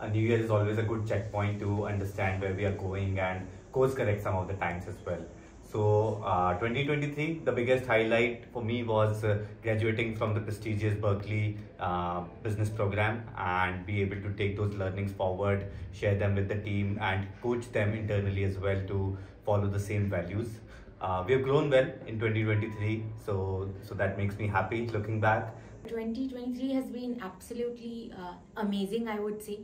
A new year is always a good checkpoint to understand where we are going and course correct some of the times as well. So 2023, the biggest highlight for me was graduating from the prestigious Berkeley business program and be able to take those learnings forward, share them with the team and coach them internally as well to follow the same values. We have grown well in 2023, so that makes me happy looking back. 2023 has been absolutely amazing, I would say,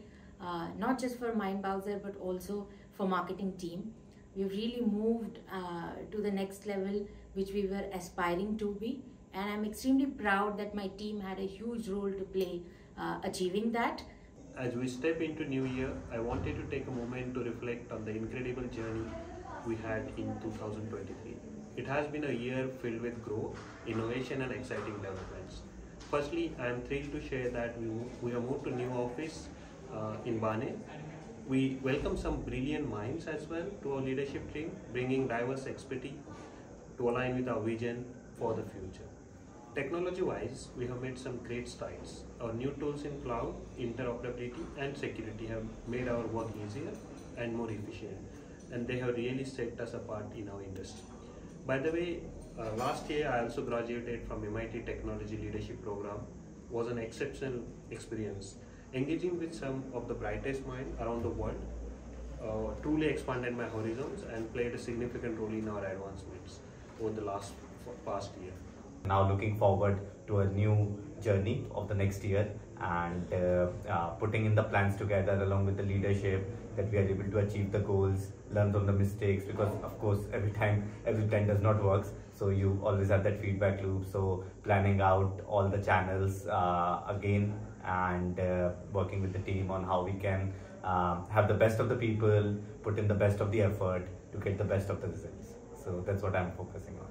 not just for Mindbowser but also for marketing team. We've really moved to the next level which we were aspiring to be, and I'm extremely proud that my team had a huge role to play achieving that. As we step into new year, I wanted to take a moment to reflect on the incredible journey we had in 2023. It has been a year filled with growth, innovation and exciting developments. Firstly, I am thrilled to share that we have moved to a new office in Thane. We welcome some brilliant minds as well to our leadership team, bringing diverse expertise to align with our vision for the future. Technology-wise, we have made some great strides. Our new tools in cloud, interoperability and security have made our work easier and more efficient, and they have really set us apart in our industry. By the way, last year I also graduated from MIT Technology Leadership Program. It was an exceptional experience. Engaging with some of the brightest minds around the world truly expanded my horizons and played a significant role in our advancements over the past year. Now looking forward to a new journey of the next year and putting in the plans together along with the leadership that we are able to achieve the goals, learn from the mistakes, because of course every plan does not work, so you always have that feedback loop. So planning out all the channels again and working with the team on how we can have the best of the people, put in the best of the effort to get the best of the results. So that's what I'm focusing on.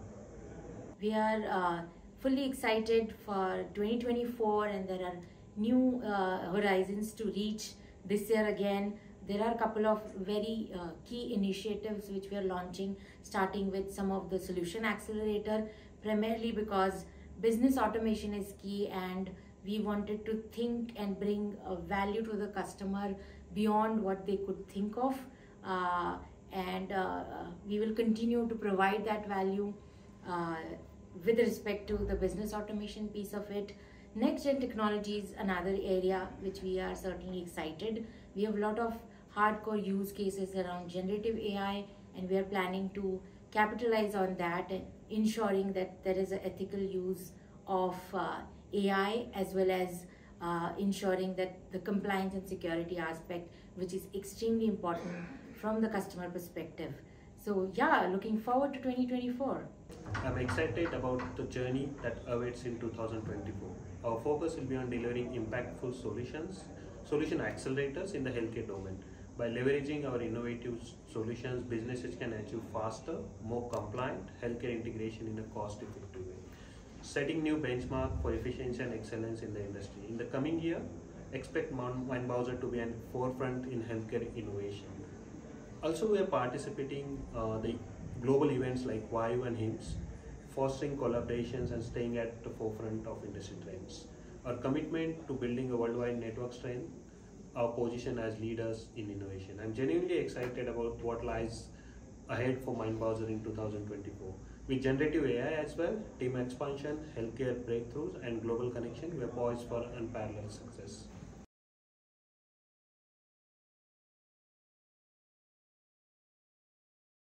We are fully excited for 2024, and there are new horizons to reach this year again. There are a couple of very key initiatives which we are launching, starting with some of the solution accelerator, primarily because business automation is key and we wanted to think and bring value to the customer beyond what they could think of, and we will continue to provide that value with respect to the business automation piece of it. Next gen technology is another area which we are certainly excited. We have a lot of hardcore use cases around generative AI, and we are planning to capitalize on that and ensuring that there is an ethical use of AI, as well as ensuring that the compliance and security aspect, which is extremely important from the customer perspective. So yeah, looking forward to 2024. I'm excited about the journey that awaits in 2024. Our focus will be on delivering impactful solution accelerators in the healthcare domain. By leveraging our innovative solutions, businesses can achieve faster, more compliant healthcare integration in a cost-effective way, setting new benchmarks for efficiency and excellence in the industry. In the coming year, expect Mindbowser to be at the forefront in healthcare innovation. Also, we are participating the global events like VIVE and HIMSS, fostering collaborations and staying at the forefront of industry trends. Our commitment to building a worldwide network strength, our position as leaders in innovation. I'm genuinely excited about what lies ahead for Mindbowser in 2024. With generative AI as well, team expansion, healthcare breakthroughs, and global connection, we are poised for unparalleled success.